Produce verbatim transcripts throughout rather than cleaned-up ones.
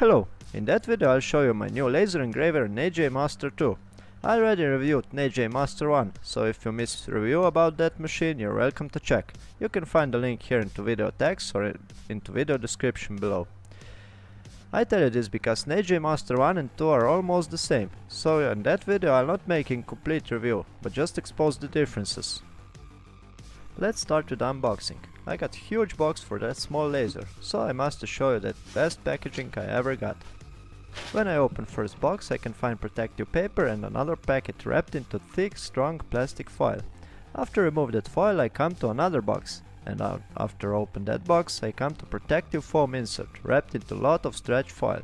Hello, in that video I'll show you my new laser engraver Neje Master two. I already reviewed Neje Master one, so if you missed a review about that machine, you're welcome to check. You can find the link here into video text or into video description below. I tell you this because Neje Master one and two are almost the same, so in that video I'll not make a complete review, but just expose the differences. Let's start with unboxing. I got a huge box for that small laser, so I must show you that best packaging I ever got. When I open first box, I can find protective paper and another packet wrapped into thick, strong plastic foil. After remove that foil, I come to another box, and after open that box, I come to protective foam insert wrapped into lot of stretch foil.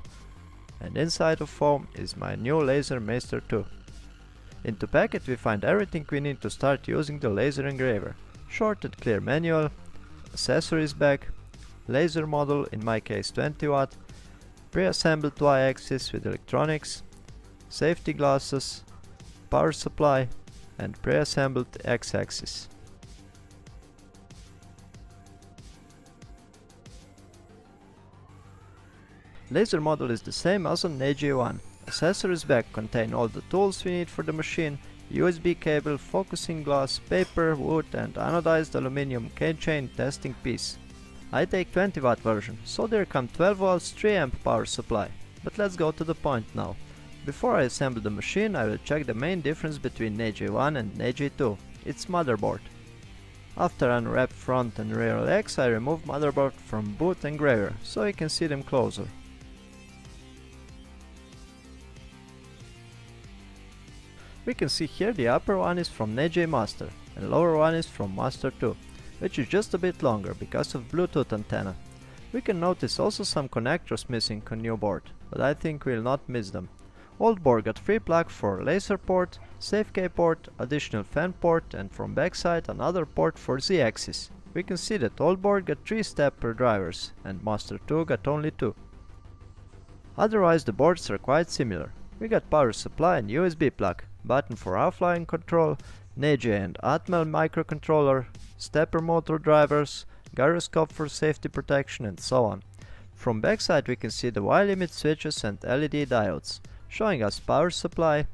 And inside of foam is my new Laser Master two. Into packet we find everything we need to start using the laser engraver. Short and clear manual, accessories bag, laser model, in my case twenty watt, pre-assembled Y-axis with electronics, safety glasses, power supply and pre-assembled X-axis. Laser model is the same as on Neje one. Accessories bag contain all the tools we need for the machine, U S B cable, focusing glass, paper, wood and anodized aluminum K-chain testing piece. I take twenty watt version, so there come twelve volts three amp power supply. But let's go to the point now. Before I assemble the machine, I will check the main difference between Neje one and Neje two, its motherboard. After I unwrap front and rear legs, I remove motherboard from boot engraver, so you can see them closer. We can see here the upper one is from Neje Master and lower one is from Master two, which is just a bit longer because of Bluetooth antenna. We can notice also some connectors missing on new board, but I think we'll not miss them. Old board got free plug for laser port, Safe-K port, additional fan port and from backside another port for Z-axis. We can see that old board got three stepper drivers and Master two got only two. Otherwise the boards are quite similar. We got power supply and U S B plug, button for offline control, Neje and Atmel microcontroller, stepper motor drivers, gyroscope for safety protection and so on. From backside we can see the Y limit switches and L E D diodes, showing us power supply,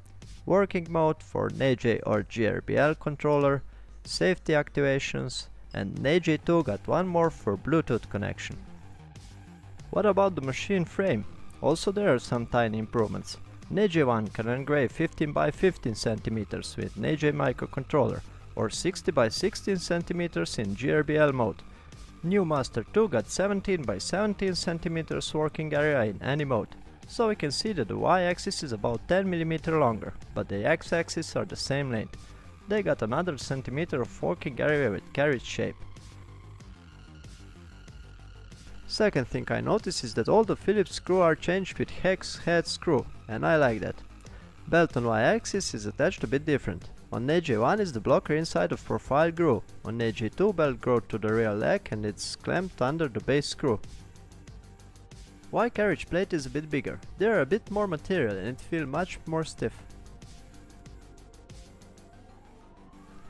working mode for Neje or G R B L controller, safety activations, and Neje two got one more for Bluetooth connection. What about the machine frame? Also there are some tiny improvements. Neje one can engrave fifteen by fifteen centimeters with Neje microcontroller or sixty by sixteen centimeters in G R B L mode. New Master two got seventeen by seventeen centimeters working area in any mode, so we can see that the Y-axis is about ten millimeters longer, but the X-axis are the same length. They got another centimeter of working area with carriage shape. Second thing I notice is that all the Phillips screws are changed with hex head screw, and I like that. Belt on Y-axis is attached a bit different. On Neje one is the blocker inside of profile groove, on Neje two belt grows to the rear leg and it's clamped under the base screw. Y carriage plate is a bit bigger, there are a bit more material and it feels much more stiff.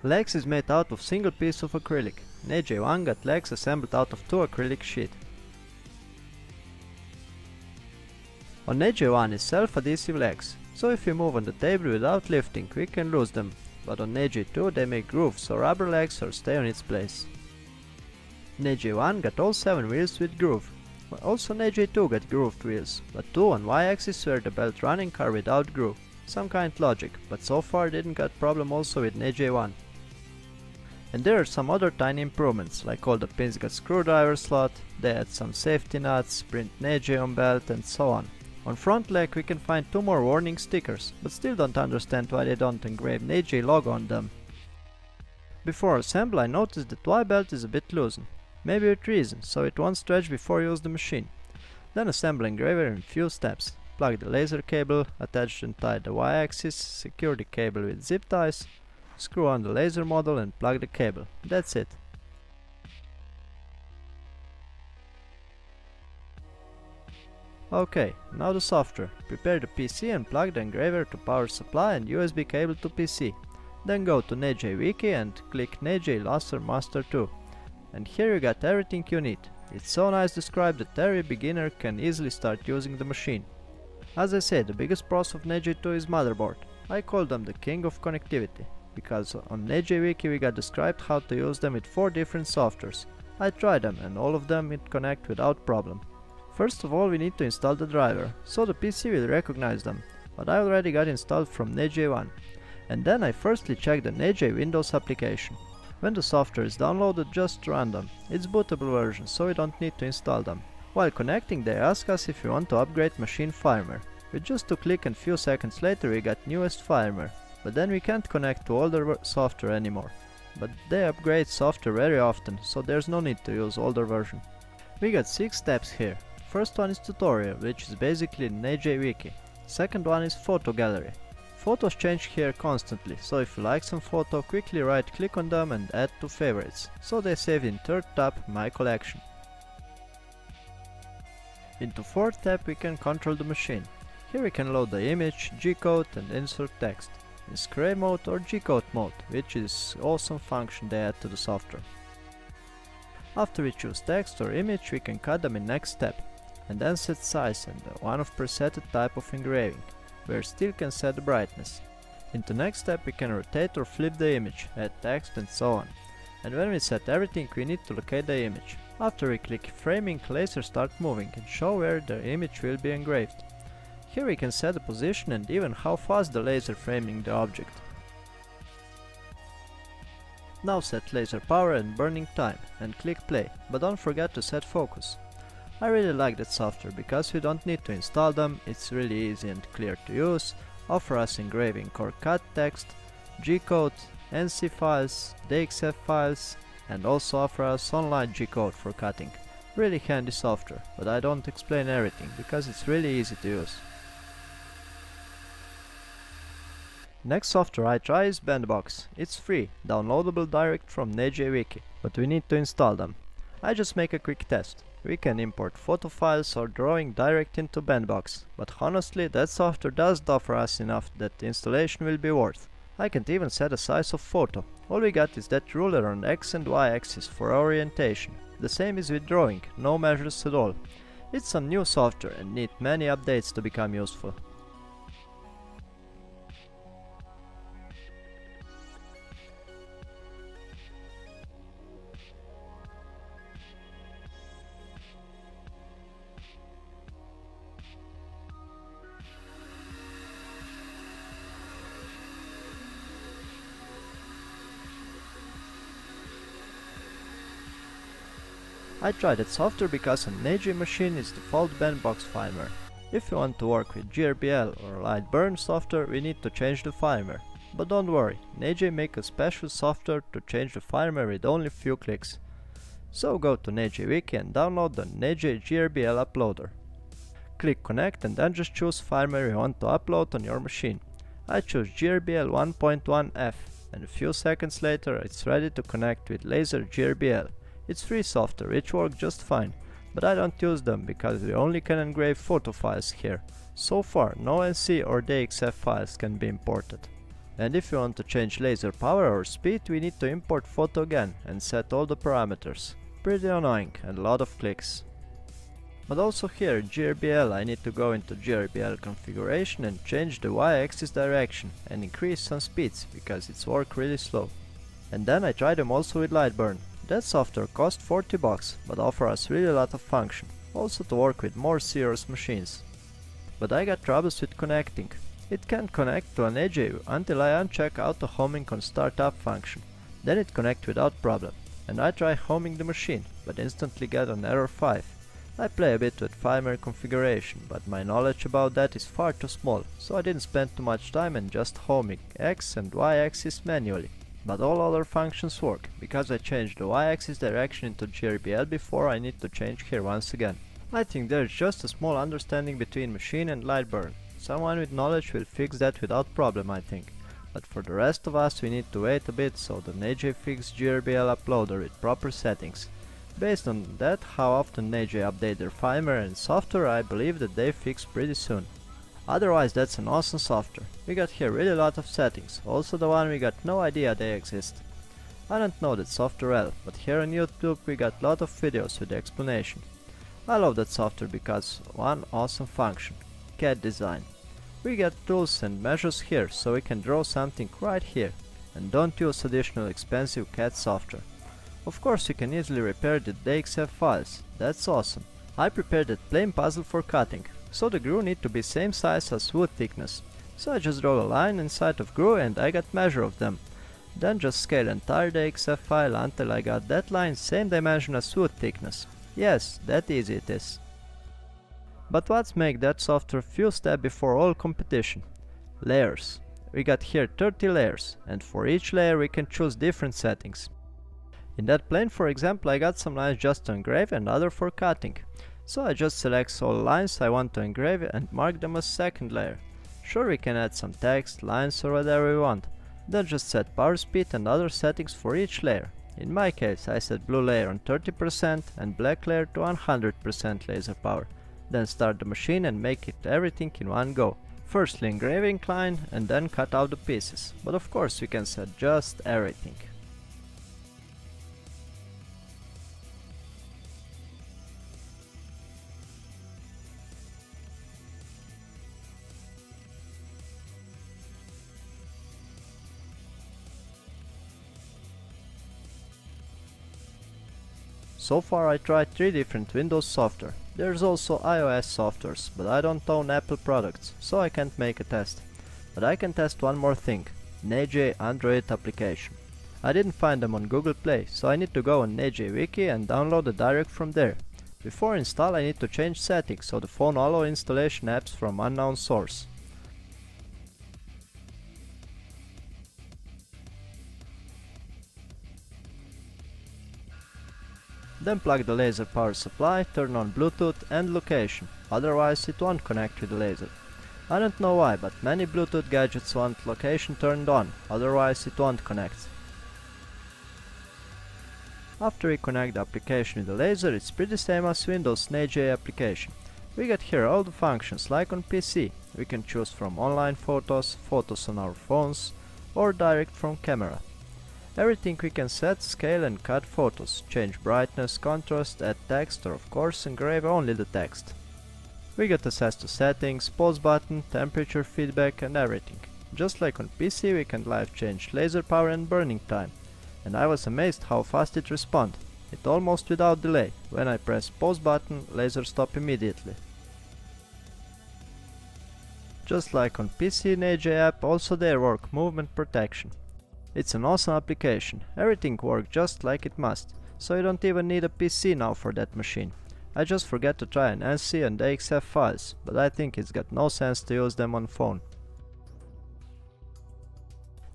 Legs is made out of single piece of acrylic. Neje one got legs assembled out of two acrylic sheets. On Neje one is self-adhesive legs, so if we move on the table without lifting we can lose them, but on Neje two they make grooves so rubber legs or stay on its place. Neje one got all seven wheels with groove. Also Neje two got grooved wheels, but two on Y-axis where the belt running are without groove. Some kind logic, but so far didn't got problem also with Neje one. And there are some other tiny improvements, like all the pins got screwdriver slot, they had some safety nuts, print Neje on belt and so on. On front leg we can find two more warning stickers, but still don't understand why they don't engrave Neje logo on them. Before assembly I noticed that Y belt is a bit loosened, maybe with reason, so it won't stretch before you use the machine. Then assemble engraver in few steps. Plug the laser cable, attach and tie the Y-axis, secure the cable with zip ties, screw on the laser model and plug the cable. That's it. Okay, now the software. Prepare the P C and plug the engraver to power supply and U S B cable to P C. Then go to Neje Wiki and click Neje Laser Master two. And here you got everything you need. It's so nice described that every beginner can easily start using the machine. As I said, the biggest pros of Neje two is motherboard. I call them the king of connectivity, because on Neje Wiki we got described how to use them with four different softwares. I tried them and all of them it connect without problem. First of all we need to install the driver, so the P C will recognize them, but I already got installed from Neje one. And then I firstly check the Neje Windows application. When the software is downloaded, just run them. It's bootable version, so we don't need to install them. While connecting, they ask us if we want to upgrade machine firmware. With just two clicks and few seconds later we got newest firmware, but then we can't connect to older software anymore. But they upgrade software very often, so there's no need to use older version. We got six steps here. First one is tutorial, which is basically Neje Wiki. Second one is photo gallery. Photos change here constantly, so if you like some photo, quickly right click on them and add to favorites, so they save in third tab, my collection. Into fourth tab we can control the machine. Here we can load the image, G-code and insert text. In Scray mode or G-code mode, which is awesome function they add to the software. After we choose text or image we can cut them in next step, and then set size and the one of presetted type of engraving, where still can set the brightness. Into next step we can rotate or flip the image, add text and so on. And when we set everything we need to locate the image. After we click framing, laser start moving and show where the image will be engraved. Here we can set the position and even how fast the laser framing the object. Now set laser power and burning time and click play, but don't forget to set focus. I really like that software because we don't need to install them, it's really easy and clear to use, offer us engraving or cut text, G-code, N C files, D X F files, and also offer us online G-code for cutting. Really handy software, but I don't explain everything because it's really easy to use. Next software I try is Bandbox. It's free, downloadable direct from Neje Wiki, but we need to install them. I just make a quick test. We can import photo files or drawing direct into Bandbox, but honestly that software doesn't offer us enough that the installation will be worth. I can't even set a size of photo. All we got is that ruler on X and Y axis for orientation. The same is with drawing, no measures at all. It's some new software and need many updates to become useful. I tried that software because on Neje machine is default Bandbox firmware. If you want to work with G R B L or Lightburn software we need to change the firmware. But don't worry, Neje make a special software to change the firmware with only few clicks. So go to Neje Wiki and download the Neje G R B L uploader. Click connect and then just choose firmware you want to upload on your machine. I choose G R B L one point one F and a few seconds later it's ready to connect with laser G R B L. It's free software, which works just fine, but I don't use them because we only can engrave photo files here. So far no N C or D X F files can be imported. And if you want to change laser power or speed we need to import photo again and set all the parameters. Pretty annoying and a lot of clicks. But also here G R B L I need to go into G R B L configuration and change the Y axis direction and increase some speeds because it's work really slow. And then I tried them also with Lightburn. That software cost forty bucks, but offer us really a lot of function, also to work with more serious machines. But I got troubles with connecting. It can't connect to an Neje until I uncheck auto homing on startup function, then it connects without problem. And I try homing the machine, but instantly get an error five. I play a bit with firmware configuration, but my knowledge about that is far too small, so I didn't spend too much time and just homing X and Y axis manually. But all other functions work, because I changed the Y-axis direction into G R B L before I need to change here once again. I think there is just a small understanding between machine and Lightburn. Someone with knowledge will fix that without problem, I think. But for the rest of us we need to wait a bit, so the Neje fixed G R B L uploader with proper settings. Based on that, how often Neje update their firmware and software, I believe that they fix pretty soon. Otherwise that's an awesome software. We got here really a lot of settings, also the one we got no idea they exist. I don't know that software, but here on YouTube we got lot of videos with the explanation. I love that software because one awesome function, C A D design. We get tools and measures here, so we can draw something right here, and don't use additional expensive C A D software. Of course you can easily repair the D X F files, that's awesome. I prepared that plain puzzle for cutting, so the groove need to be same size as wood thickness. So I just draw a line inside of groove and I got measure of them. Then just scale entire D X F file until I got that line same dimension as wood thickness. Yes, that easy it is. But what's make that software few step before all competition? Layers. We got here thirty layers, and for each layer we can choose different settings. In that plane, for example, I got some lines just to engrave and other for cutting. So I just select all lines I want to engrave and mark them as second layer. Sure, we can add some text, lines or whatever we want. Then just set power speed and other settings for each layer. In my case, I set blue layer on thirty percent and black layer to one hundred percent laser power. Then start the machine and make it everything in one go. Firstly engraving line and then cut out the pieces. But of course we can set just everything. So far I tried three different Windows software. There's also iOS softwares, but I don't own Apple products, so I can't make a test. But I can test one more thing, Neje Android application. I didn't find them on Google Play, so I need to go on Neje wiki and download the direct from there. Before install I need to change settings so the phone allows installation apps from unknown source. Then plug the laser power supply, turn on Bluetooth and location, otherwise it won't connect with the laser. I don't know why, but many Bluetooth gadgets want location turned on, otherwise it won't connect. After we connect the application with the laser, it's pretty same as Windows Neje application. We get here all the functions, like on P C. We can choose from online photos, photos on our phones, or direct from camera. Everything we can set, scale and cut photos, change brightness, contrast, add text or of course engrave only the text. We get access to settings, pause button, temperature feedback and everything. Just like on P C we can live change laser power and burning time. And I was amazed how fast it responds. It almost without delay. When I press pause button, laser stop immediately. Just like on P C Neje app, also there work movement protection. It's an awesome application, everything works just like it must, so you don't even need a P C now for that machine. I just forget to try an N C and A X F files, but I think it's got no sense to use them on phone.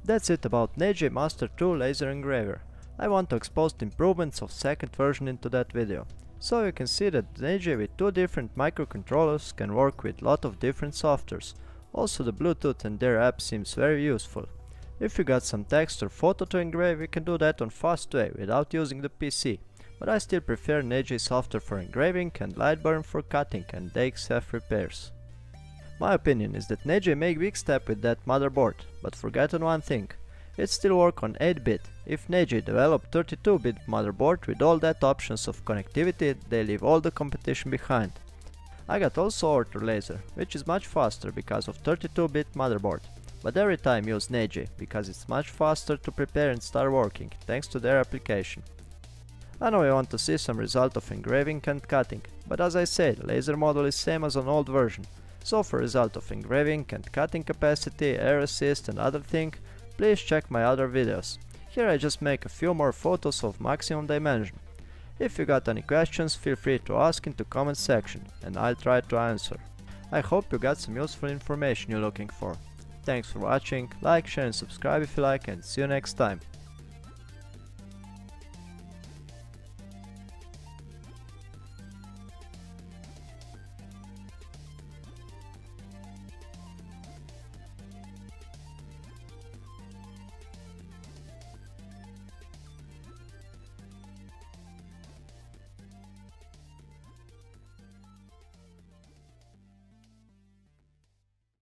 That's it about Neje Master two laser engraver. I want to expose the improvements of second version into that video, so you can see that Neje with two different microcontrollers can work with lot of different softwares. Also the Bluetooth and their app seems very useful. If you got some text or photo to engrave, we can do that on fast way, without using the P C. But I still prefer Neje software for engraving and Lightburn for cutting and D X F repairs. My opinion is that Neje make big step with that motherboard, but forgotten one thing. It still work on eight bit. If Neje developed thirty-two bit motherboard with all that options of connectivity, they leave all the competition behind. I got also Ortur laser, which is much faster because of thirty-two bit motherboard. But every time use Neje, because it's much faster to prepare and start working, thanks to their application. I know you want to see some result of engraving and cutting, but as I said, laser model is same as on old version, so for result of engraving and cutting capacity, air assist and other thing, please check my other videos. Here I just make a few more photos of maximum dimension. If you got any questions, feel free to ask in the comment section, and I'll try to answer. I hope you got some useful information you're looking for. Thanks for watching, like, share and subscribe if you like, and see you next time.